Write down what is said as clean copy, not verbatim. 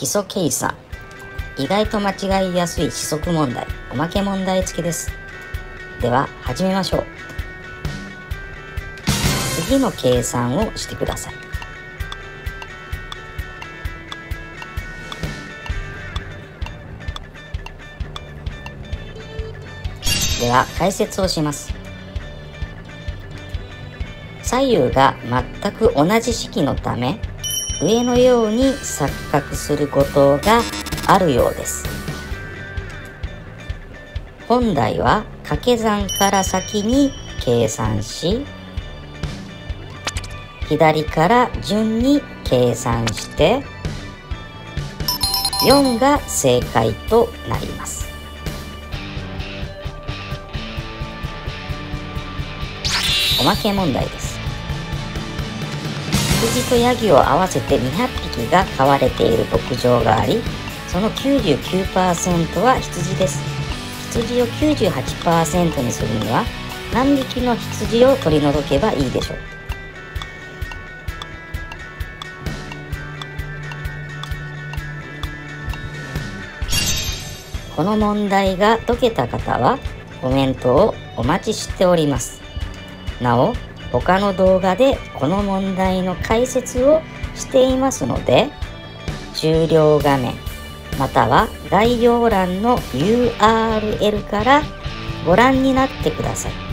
基礎計算、意外と間違いやすい四則問題、おまけ問題付きです。では始めましょう。次の計算をしてください。では解説をします。左右が全く同じ式のため、上のように錯覚することがあるようです。本題は掛け算から先に計算し、左から順に計算して4が正解となります。おまけ問題です。羊とヤギを合わせて200匹が飼われている牧場があり、その 99% は羊です。羊を 98% にするには何匹の羊を取り除けばいいでしょう。この問題が解けた方はコメントをお待ちしております。なお、他の動画でこの問題の解説をしていますので、終了画面または概要欄の URL からご覧になってください。